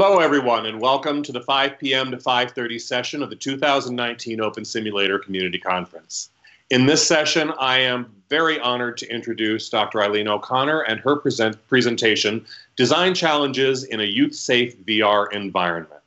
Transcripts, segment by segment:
Hello, everyone, and welcome to the 5 p.m. to 5:30 session of the 2019 Open Simulator Community Conference. In this session, I am very honored to introduce Dr. Eileen O'Connor and her presentation, Design Challenges in a Youth-Safe VR Environment.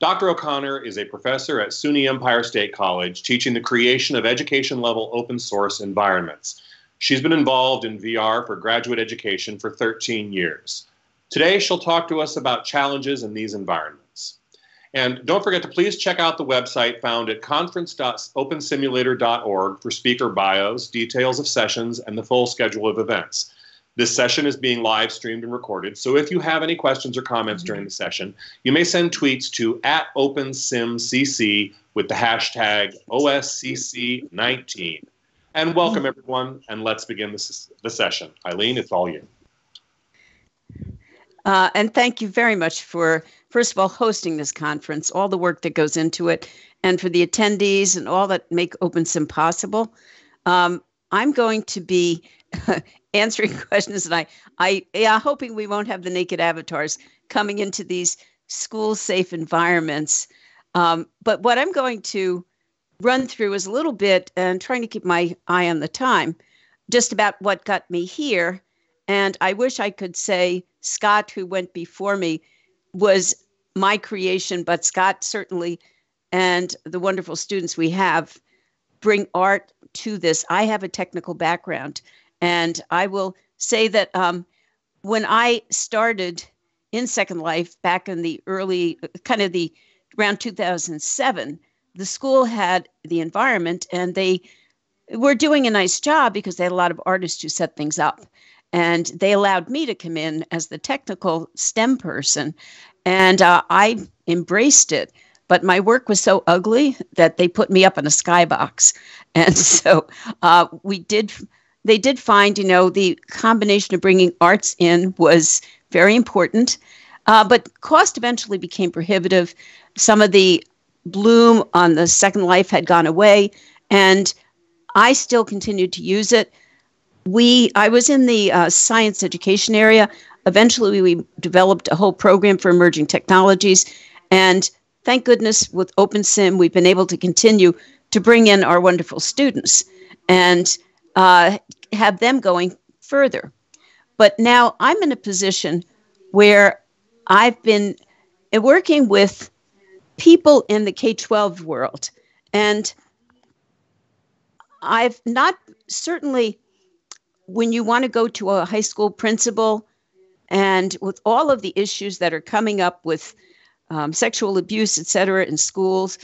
Dr. O'Connor is a professor at SUNY Empire State College, teaching the creation of education-level open-source environments. She's been involved in VR for graduate education for 13 years. Today, she'll talk to us about challenges in these environments. And don't forget to please check out the website found at conference.opensimulator.org for speaker bios, details of sessions, and the full schedule of events. This session is being live streamed and recorded, so if you have any questions or comments during the session, you may send tweets to @OpenSimCC with the hashtag OSCC19. And welcome, everyone, and let's begin the session. Eileen, it's all you. And thank you very much for, first of all, hosting this conference, all the work that goes into it, and for the attendees and all that make OpenSim possible. I'm going to be answering questions, and I'm hoping we won't have the naked avatars coming into these school-safe environments. But what I'm going to run through is a little bit, and trying to keep my eye on the time, just about what got me here. And I wish I could say Scott, who went before me, was my creation, but Scott certainly and the wonderful students we have bring art to this. I have a technical background, and I will say that when I started in Second Life back in the early, kind of the around 2007, the school had the environment, and they were doing a nice job because they had a lot of artists who set things up. And they allowed me to come in as the technical STEM person. And I embraced it. But my work was so ugly that they put me up in a skybox. And so they did find, you know, the combination of bringing arts in was very important. But cost eventually became prohibitive. Some of the bloom on the Second Life had gone away. And I still continued to use it. I was in the science education area. Eventually, we developed a whole program for emerging technologies. And thank goodness, with OpenSim, we've been able to continue to bring in our wonderful students and have them going further. But now I'm in a position where I've been working with people in the K-12 world. And I've not certainly... When you want to go to a high school principal and with all of the issues that are coming up with sexual abuse, et cetera, in schools,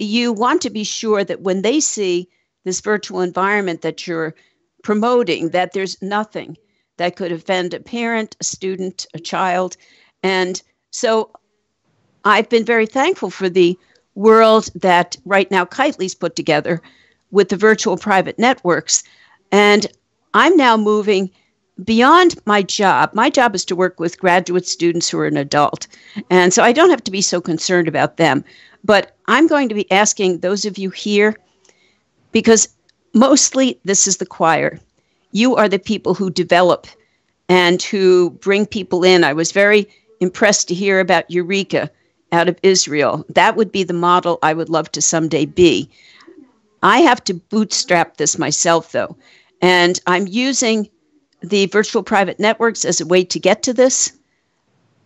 you want to be sure that when they see this virtual environment that you're promoting, that there's nothing that could offend a parent, a student, a child. And so I've been very thankful for the world that right now Kitely's put together with the virtual private networks. And I'm now moving beyond my job. My job is to work with graduate students who are an adult. And so I don't have to be so concerned about them. But I'm going to be asking those of you here, because mostly this is the choir. You are the people who develop and who bring people in. I was very impressed to hear about Eureka out of Israel. That would be the model I would love to someday be. I have to bootstrap this myself, though. And I'm using the virtual private networks as a way to get to this.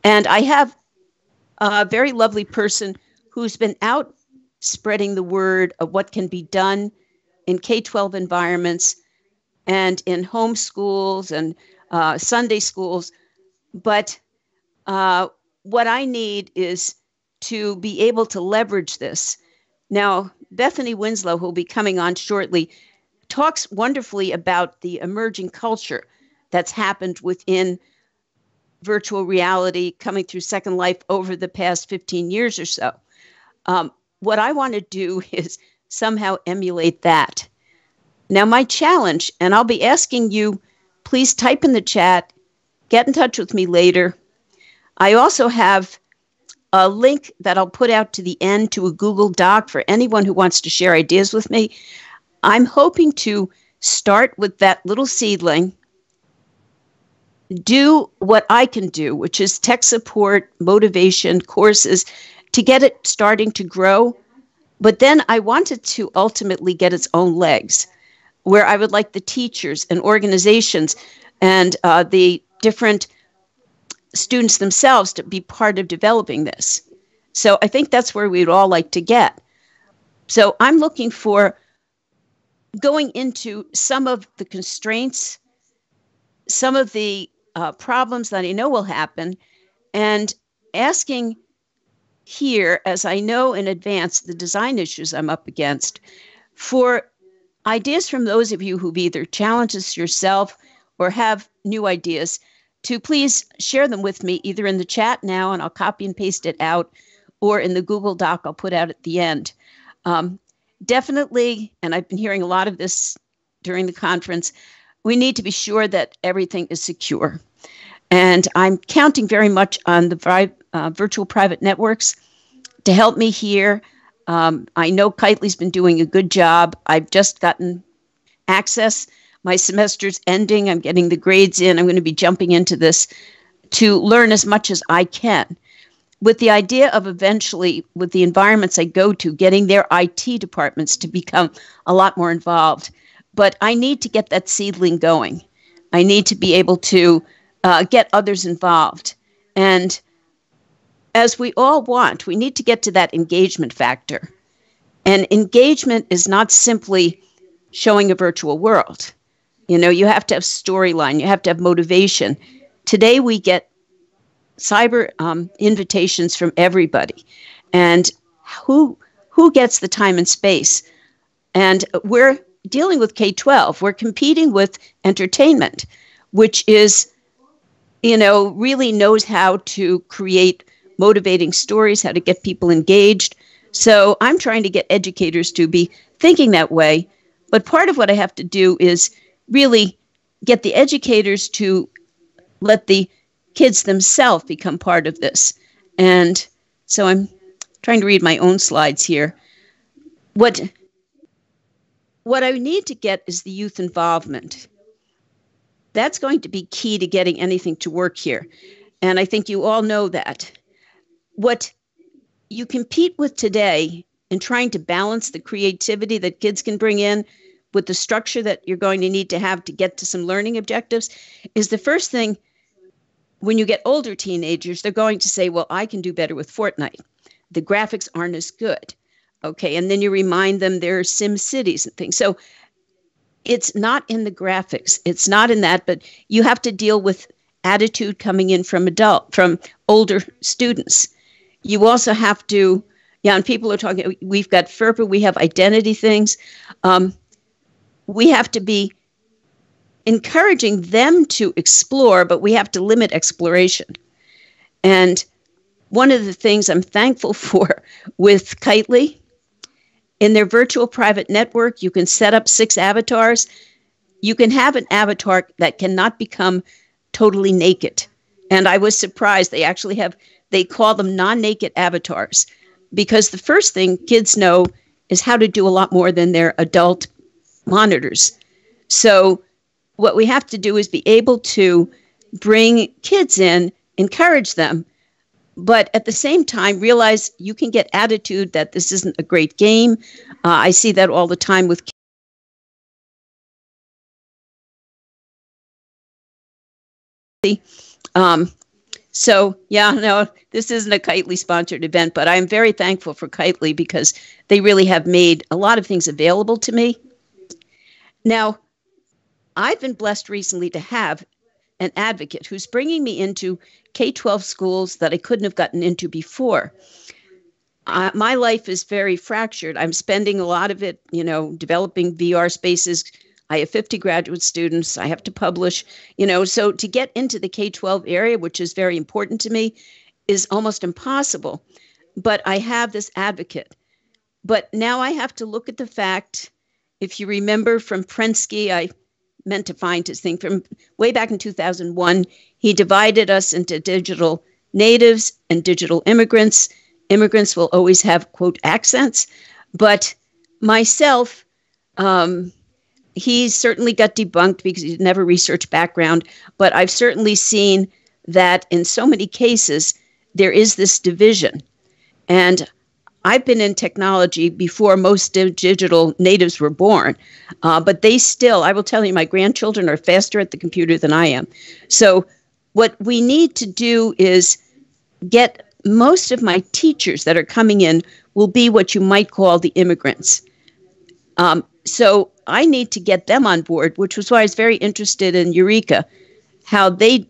And I have a very lovely person who's been out spreading the word of what can be done in K-12 environments and in home schools and Sunday schools. But what I need is to be able to leverage this. Now, Bethany Winslow, who will be coming on shortly, talks wonderfully about the emerging culture that's happened within virtual reality coming through Second Life over the past 15 years or so. What I want to do is somehow emulate that. Now, my challenge, and I'll be asking you, please type in the chat, get in touch with me later. I also have a link that I'll put out to the end to a Google Doc for anyone who wants to share ideas with me. I'm hoping to start with that little seedling, do what I can do, which is tech support, motivation, courses, to get it starting to grow. But then I wanted to ultimately get its own legs, where I would like the teachers and organizations and the different students themselves to be part of developing this. So I think that's where we'd all like to get. So I'm looking for going into some of the constraints, some of the problems that I know will happen, and asking here, as I know in advance the design issues I'm up against, for ideas from those of you who've either challenged us yourself or have new ideas, to please share them with me either in the chat now, and I'll copy and paste it out, or in the Google Doc I'll put out at the end. Definitely, and I've been hearing a lot of this during the conference, we need to be sure that everything is secure. And I'm counting very much on the virtual private networks to help me here. I know Kitely's been doing a good job. I've just gotten access. My semester's ending. I'm getting the grades in. I'm going to be jumping into this to learn as much as I can, with the idea of eventually, with the environments I go to, getting their IT departments to become a lot more involved. But I need to get that seedling going. I need to be able to get others involved. And as we all want, we need to get to that engagement factor. And engagement is not simply showing a virtual world. You know, you have to have storyline. You have to have motivation. Today we get cyber invitations from everybody, and who gets the time and space? And we're dealing with K-12. We're competing with entertainment, which is, you know, really knows how to create motivating stories, how to get people engaged. So I'm trying to get educators to be thinking that way. But part of what I have to do is really get the educators to let the kids themselves become part of this. And so I'm trying to read my own slides here. What I need to get is the youth involvement. That's going to be key to getting anything to work here. And I think you all know that. What you compete with today in trying to balance the creativity that kids can bring in with the structure that you're going to need to have to get to some learning objectives is the first thing. When you get older teenagers, they're going to say, well, I can do better with Fortnite. The graphics aren't as good. Okay, and then you remind them there are Sim Cities and things. So it's not in the graphics. It's not in that, but you have to deal with attitude coming in from older students. You also have to, yeah, and people are talking, we've got FERPA, we have identity things. We have to be encouraging them to explore, but we have to limit exploration. And one of the things I'm thankful for with Kitely, in their virtual private network, you can set up 6 avatars. You can have an avatar that cannot become totally naked. And I was surprised. They actually have, they call them non-naked avatars, because the first thing kids know is how to do a lot more than their adult monitors. So what we have to do is be able to bring kids in, encourage them, but at the same time, realize you can get attitude that this isn't a great game. I see that all the time with kids. So, yeah, no, this isn't a Kitely-sponsored event, but I'm very thankful for Kitely because they really have made a lot of things available to me. Now, I've been blessed recently to have an advocate who's bringing me into K-12 schools that I couldn't have gotten into before. My life is very fractured. I'm spending a lot of it, you know, developing VR spaces. I have 50 graduate students. I have to publish, you know, so to get into the K-12 area, which is very important to me, is almost impossible. But I have this advocate. But now I have to look at the fact, if you remember from Prensky, I meant to find his thing from way back in 2001. He divided us into digital natives and digital immigrants. Immigrants will always have, quote, accents. But myself, he certainly got debunked because he didn't have a research background. But I've certainly seen that in so many cases, there is this division. And I've been in technology before most digital natives were born, but they still, I will tell you, my grandchildren are faster at the computer than I am. So what we need to do is get most of my teachers that are coming in will be what you might call the immigrants. So I need to get them on board, which was why I was very interested in Eureka, how they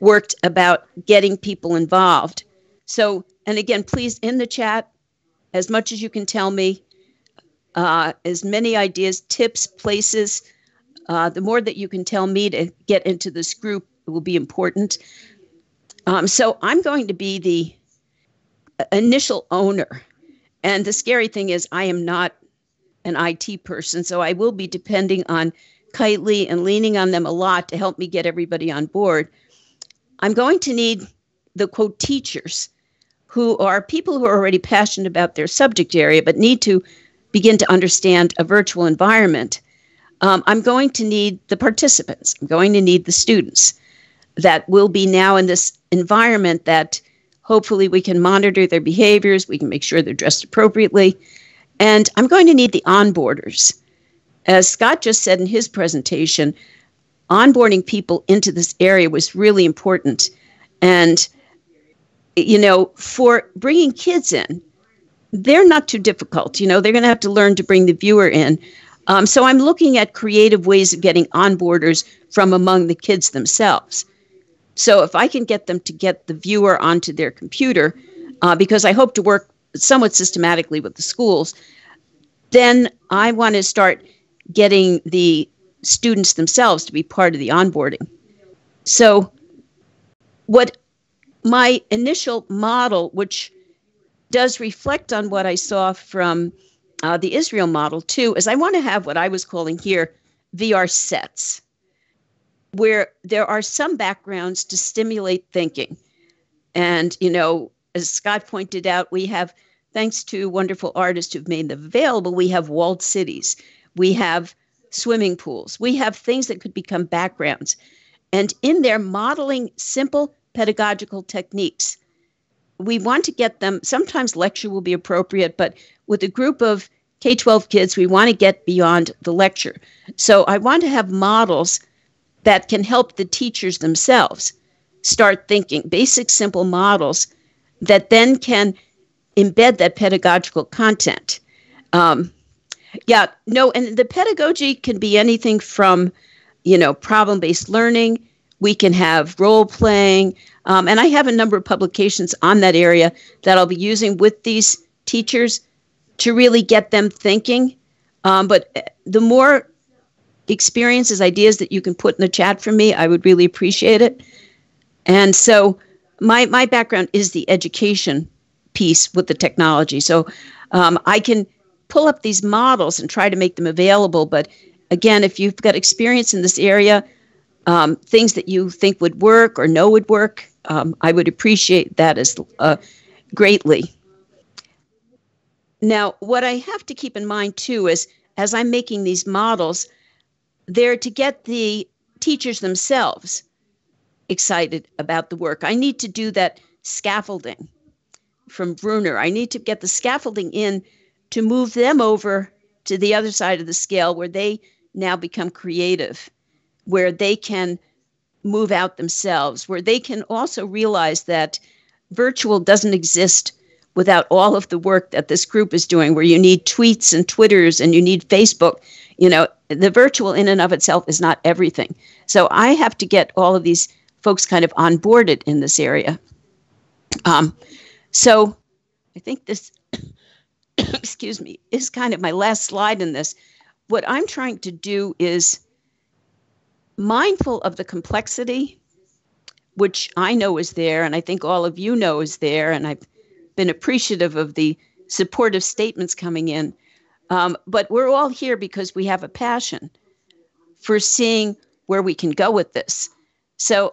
worked about getting people involved. So, and again, please, in the chat, as much as you can tell me, as many ideas, tips, places, the more that you can tell me to get into this group, it will be important. So I'm going to be the initial owner. And the scary thing is I am not an IT person, so I will be depending on Kitely and leaning on them a lot to help me get everybody on board. I'm going to need the, quote, teachers, who are people who are already passionate about their subject area but need to begin to understand a virtual environment. I'm going to need the participants. I'm going to need the students that will be now in this environment that hopefully we can monitor their behaviors, we can make sure they're dressed appropriately. And I'm going to need the onboarders. As Scott just said in his presentation, onboarding people into this area was really important. And you know, for bringing kids in, they're not too difficult. You know, they're going to have to learn to bring the viewer in. So I'm looking at creative ways of getting onboarders from among the kids themselves. So if I can get them to get the viewer onto their computer, because I hope to work somewhat systematically with the schools, then I want to start getting the students themselves to be part of the onboarding. So what my initial model, which does reflect on what I saw from the Israel model too, is I want to have what I was calling here VR sets, where there are some backgrounds to stimulate thinking. And, you know, as Scott pointed out, we have, thanks to wonderful artists who've made them available, we have walled cities, we have swimming pools, we have things that could become backgrounds. And in there, modeling simple pedagogical techniques. We want to get them, sometimes lecture will be appropriate, but with a group of K-12 kids, we want to get beyond the lecture. So I want to have models that can help the teachers themselves start thinking, basic simple models that then can embed that pedagogical content. And the pedagogy can be anything from, you know, problem-based learning. We can have role playing. And I have a number of publications on that area that I'll be using with these teachers to really get them thinking. But the more experiences, ideas that you can put in the chat for me, I would really appreciate it. And so my background is the education piece with the technology. So I can pull up these models and try to make them available. But again, if you've got experience in this area, things that you think would work or know would work, I would appreciate that as greatly. Now, what I have to keep in mind too is, as I'm making these models, they're to get the teachers themselves excited about the work. I need to do that scaffolding from Bruner. I need to get the scaffolding in to move them over to the other side of the scale where they now become creative, where they can move out themselves, where they can also realize that virtual doesn't exist without all of the work that this group is doing, where you need tweets and Twitters and you need Facebook. You know, the virtual in and of itself is not everything. So I have to get all of these folks kind of onboarded in this area. So I think this, excuse me, is kind of my last slide in this. What I'm trying to do is mindful of the complexity, which I know is there, and I think all of you know is there, and I've been appreciative of the supportive statements coming in. But we're all here because we have a passion for seeing where we can go with this. So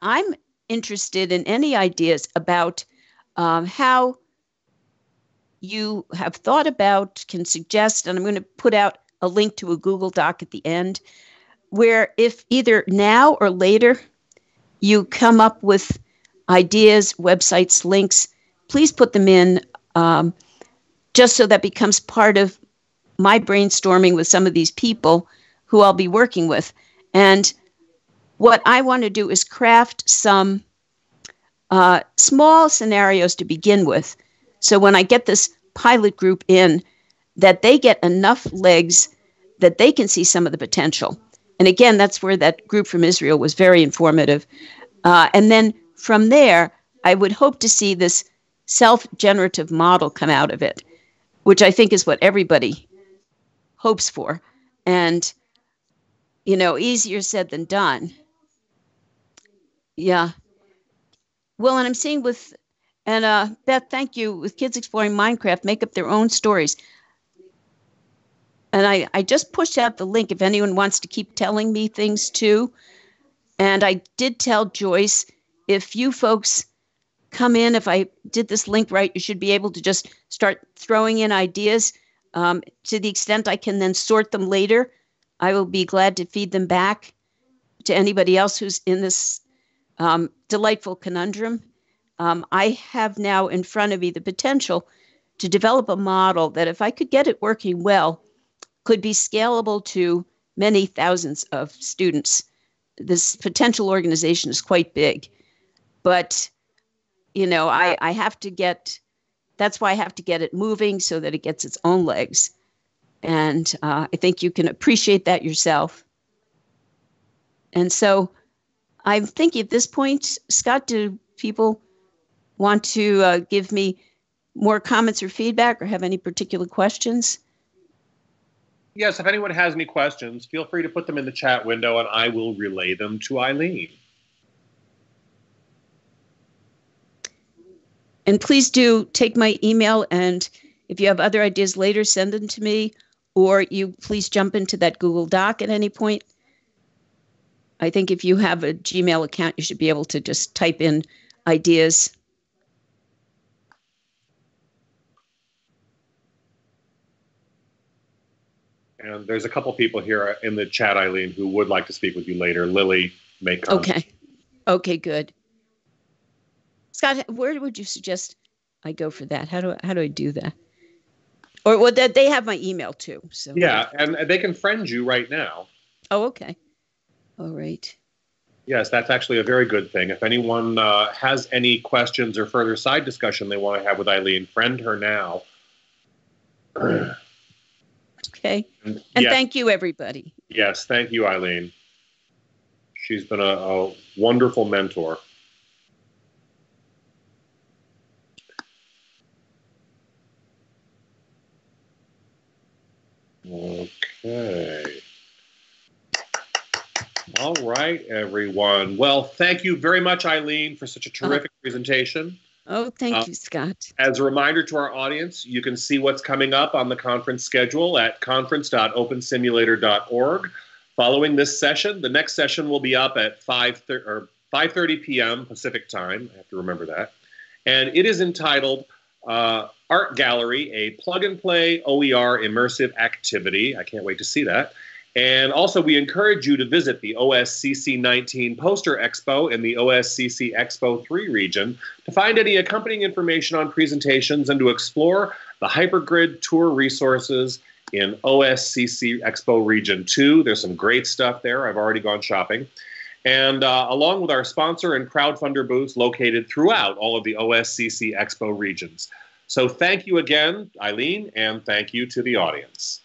I'm interested in any ideas about how you have thought about, can suggest, and I'm going to put out a link to a Google Doc at the end, where if either now or later you come up with ideas, websites, links, please put them in just so that becomes part of my brainstorming with some of these people who I'll be working with. And what I want to do is craft some small scenarios to begin with. So when I get this pilot group in, that they get enough legs that they can see some of the potential. And again, that's where that group from Israel was very informative. And then from there, I would hope to see this self-generative model come out of it, which I think is what everybody hopes for. And, you know, easier said than done. Yeah. Well, and I'm seeing with, and Beth, thank you, with kids exploring Minecraft, make up their own stories. And I just pushed out the link if anyone wants to keep telling me things too. And I did tell Joyce, if you folks come in, if I did this link right, you should be able to just start throwing in ideas. To the extent I can then sort them later, I will be glad to feed them back to anybody else who's in this delightful conundrum. I have now in front of me the potential to develop a model that, if I could get it working well, could be scalable to many thousands of students. This potential organization is quite big, but you know, I have to get, that's why I have to get it moving so that it gets its own legs. And I think you can appreciate that yourself. And so I'm thinking at this point, Scott, do people want to give me more comments or feedback or have any particular questions? Yes, if anyone has any questions, feel free to put them in the chat window and I will relay them to Eileen. And please do take my email, and if you have other ideas later, send them to me, or you please jump into that Google Doc at any point. I think if you have a Gmail account, you should be able to just type in ideas. And there's a couple people here in the chat, Eileen, who would like to speak with you later. Lily, make comments. Okay. Okay, good. Scott, where would you suggest I go for that? How do I do that? Or well, that they have my email too. So yeah, and they can friend you right now. Oh, okay. All right. Yes, that's actually a very good thing. If anyone has any questions or further side discussion they want to have with Eileen, friend her now. Okay. And yes, thank you, everybody. Yes, thank you, Eileen. She's been a wonderful mentor. Okay. All right, everyone. Well, thank you very much, Eileen, for such a terrific presentation. Oh, thank you, Scott. As a reminder to our audience, you can see what's coming up on the conference schedule at conference.opensimulator.org. Following this session, the next session will be up at 5:30 p.m. Pacific time. I have to remember that. And it is entitled Art Gallery, a plug-and-play OER immersive activity. I can't wait to see that. And also, we encourage you to visit the OSCC19 Poster Expo in the OSCC Expo 3 region to find any accompanying information on presentations and to explore the Hypergrid Tour resources in OSCC Expo Region 2. There's some great stuff there. I've already gone shopping. And along with our sponsor and crowdfunder booths located throughout all of the OSCC Expo regions. So thank you again, Eileen, and thank you to the audience.